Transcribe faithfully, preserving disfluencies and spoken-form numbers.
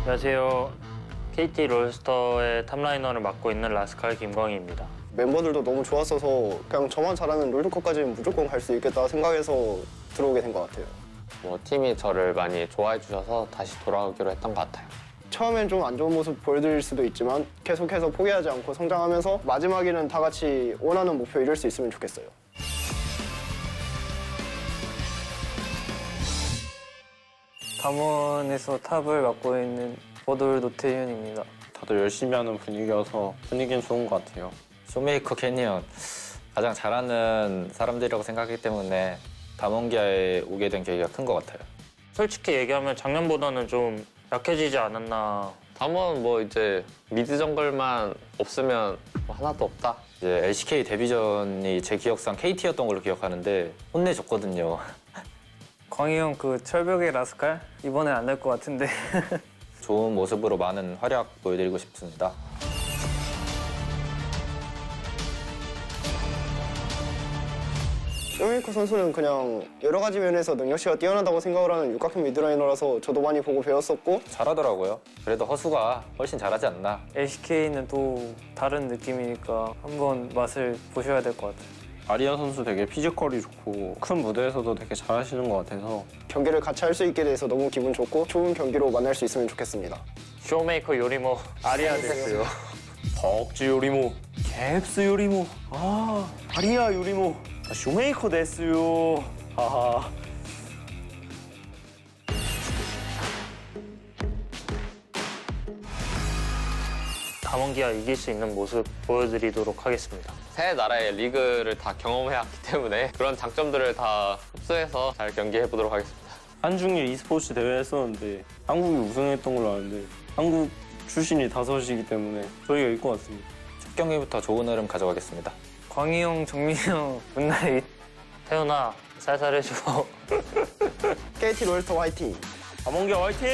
안녕하세요. 케이티 롤스터의 탑라이너를 맡고 있는 라스칼 김광희입니다. 멤버들도 너무 좋았어서 그냥 저만 잘하면 롤드컵까지는 무조건 갈 수 있겠다 생각해서 들어오게 된 것 같아요. 뭐 팀이 저를 많이 좋아해 주셔서 다시 돌아오기로 했던 것 같아요. 처음엔 좀 안 좋은 모습 보여드릴 수도 있지만 계속해서 포기하지 않고 성장하면서 마지막에는 다 같이 원하는 목표 이룰 수 있으면 좋겠어요. 담원에서 탑을 맡고 있는 버돌 노태윤입니다. 다들 열심히 하는 분위기여서 분위기는 좋은 것 같아요. 쇼메이커, 캐니언 가장 잘하는 사람들이라고 생각하기 때문에 담원기아에 오게 된 계기가 큰 것 같아요. 솔직히 얘기하면 작년보다는 좀 약해지지 않았나. 담원 뭐 이제 미드 정글만 없으면 뭐 하나도 없다. 이제 엘씨케이 데뷔전이 제 기억상 케이티였던 걸로 기억하는데 혼내줬거든요. 광희 형 그 철벽의 라스칼? 이번엔 안 될 것 같은데. 좋은 모습으로 많은 활약 보여드리고 싶습니다. 쇼미코 선수는 그냥 여러 가지 면에서 능력치가 뛰어나다고 생각을 하는 육각형 미드라이너라서 저도 많이 보고 배웠었고 잘하더라고요. 그래도 허수가 훨씬 잘하지 않나. 엘씨케이는 또 다른 느낌이니까 한번 맛을 보셔야 될 것 같아요. 아리아 선수 되게 피지컬이 좋고 큰 무대에서도 되게 잘하시는 것 같아서 경기를 같이 할 수 있게 돼서 너무 기분 좋고 좋은 경기로 만날 수 있으면 좋겠습니다. 쇼메이커 요리모 아리아 됐어요. 벅지 요리모, 갭스 요리모, 아 아리아 요리모, 아, 쇼메이커 됐어요. 아하. 담원기아 이길 수 있는 모습 보여드리도록 하겠습니다. 세 나라의 리그를 다 경험해왔기 때문에 그런 장점들을 다 흡수해서 잘 경기해보도록 하겠습니다. 한중일 e스포츠 대회 했었는데 한국이 우승했던 걸로 아는데 한국 출신이 다섯이기 때문에 저희가 이길 것 같습니다. 첫 경기부터 좋은 흐름 가져가겠습니다. 광희 형, 정민 형, 문나잇. 태훈아, 살살해줘. 케이티 롤스터 화이팅! 담원기아 화이팅!